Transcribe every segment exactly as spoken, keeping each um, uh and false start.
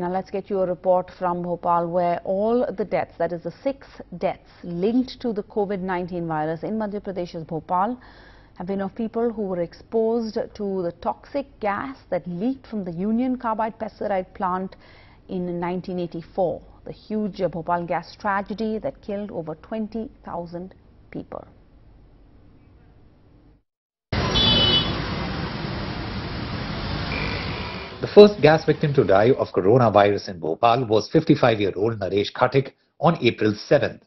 Now let's get you a report from Bhopal, where all the deaths, that is the six deaths linked to the COVID nineteen virus in Madhya Pradesh's Bhopal, have been of people who were exposed to the toxic gas that leaked from the Union Carbide pesticide plant in nineteen eighty-four. The huge Bhopal gas tragedy that killed over twenty thousand people. The first gas victim to die of coronavirus in Bhopal was fifty-five-year-old Naresh Khatik on April seventh.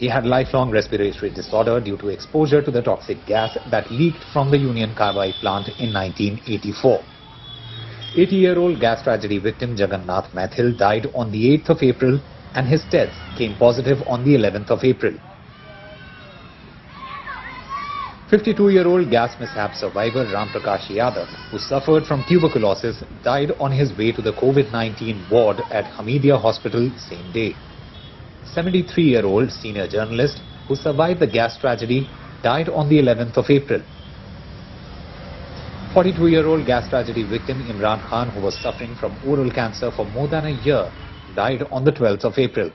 He had lifelong respiratory disorder due to exposure to the toxic gas that leaked from the Union Carbide plant in nineteen eighty-four. eighty-year-old gas tragedy victim Jagannath Methil died on the eighth of April, and his test came positive on the eleventh of April. fifty-two-year-old gas mishap survivor Ram Prakash Yadav, who suffered from tuberculosis, died on his way to the COVID nineteen ward at Hamidia Hospital same day. seventy-three-year-old senior journalist who survived the gas tragedy died on the eleventh of April. forty-two-year-old gas tragedy victim Imran Khan, who was suffering from oral cancer for more than a year, died on the twelfth of April.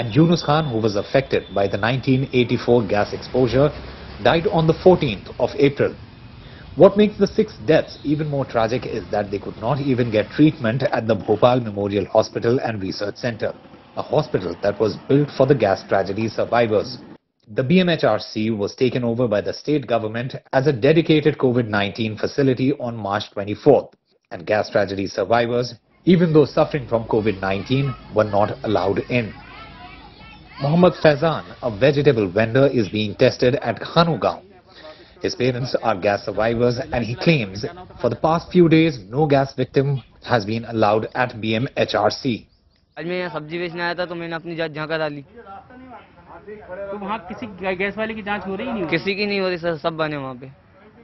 And Yunus Khan, who was affected by the nineteen eighty-four gas exposure, died on the fourteenth of April. What makes the six deaths even more tragic is that they could not even get treatment at the Bhopal Memorial Hospital and Research Centre, a hospital that was built for the gas tragedy survivors. The B M H R C was taken over by the state government as a dedicated COVID nineteen facility on March twenty-fourth, and gas tragedy survivors, even though suffering from COVID nineteen, were not allowed in. Mohammad Faizan, a vegetable vendor, is being tested at Khanu Gaon. His parents are gas survivors, and he claims for the past few days no gas victim has been allowed at B M H R C. आज मैं सब्जी बेचने आया था तो मैंने अपनी जांच झांका डाली। तो वहाँ किसी गैस वाले की जांच हो रही नहीं? किसी की नहीं हो रही सर, सब बने वहाँ पे,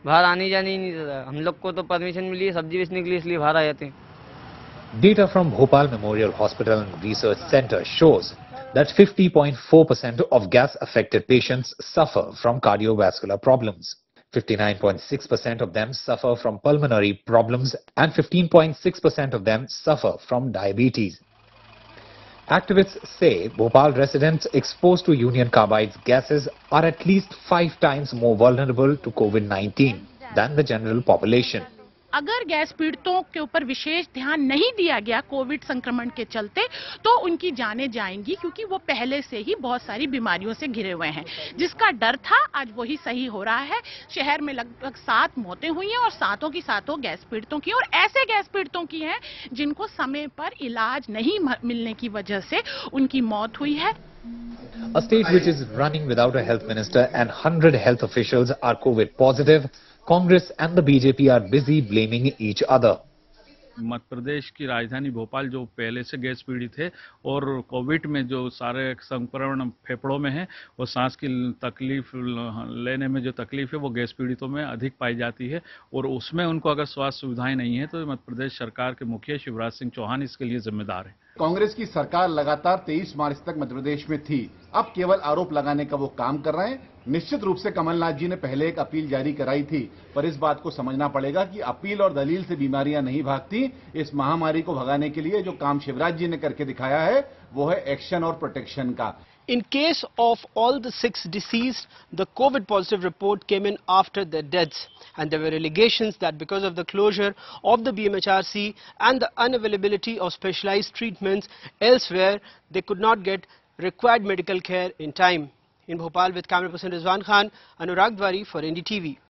बाहर आने जाने ही नहीं देता। हम लोग को तो परमिशन मिली है सब्जी बेचने के लिए, इसलिए बाहर आ जाते हैं। Data from Bhopal Memorial Hospital and Research Centre shows that fifty point four percent of gas-affected patients suffer from cardiovascular problems. fifty-nine point six percent of them suffer from pulmonary problems, and fifteen point six percent of them suffer from diabetes. Activists say Bhopal residents exposed to Union Carbide's gases are at least five times more vulnerable to COVID nineteen than the general population. अगर gas पीड़ितों के ऊपर विशेष ध्यान नहीं दिया गया Covid संक्रमण के चलते, तो उनकी जानें जाएंगी, क्योंकि वो पहले से ही बहुत सारी बीमारियों से घिरे हुए हैं। जिसका डर था आज वही सही हो रहा है। शहर में लगभग सात मौतें हुई हैं, और सातों की सातों गैस पीड़ितों की, और ऐसे गैस पीड़ितों की हैं जिनको समय पर इलाज नहीं मिलने की वजह से उनकी मौत हुई है। A state which is running without a health minister and one hundred health officials are COVID positive. Congress and the B J P are busy blaming each other. Madhya Pradesh की राजधानी भोपाल, जो पहले से गैस पीड़ित है और कोविड में जो सारे संक्रमण फेफड़ों में है, वो सांस की तकलीफ लेने में जो तकलीफ है वो गैस पीड़ितों में अधिक पाई जाती है, और उसमें उनको अगर स्वास्थ्य सुविधाएं नहीं है तो मध्य प्रदेश सरकार के मुखिया शिवराज सिंह चौहान इसके लिए जिम्मेदार है। कांग्रेस की सरकार लगातार तेईस मार्च तक मध्य प्रदेश में थी, अब केवल आरोप लगाने का वो काम कर रहे हैं। निश्चित रूप से कमलनाथ जी ने पहले एक अपील जारी कराई थी, पर इस बात को समझना पड़ेगा कि अपील और दलील से बीमारियां नहीं भागती। इस महामारी को भगाने के लिए जो काम शिवराज जी ने करके दिखाया है वो है एक्शन और प्रोटेक्शन का। In case of all the six deceased, the COVID positive report came in after their deaths, and there were allegations that because of the closure of the B M H R C and the unavailability of specialized treatments elsewhere, they could not get required medical care in time. In Bhopal, with camera person Rizwan Khan, Anurag Dwari for N D T V.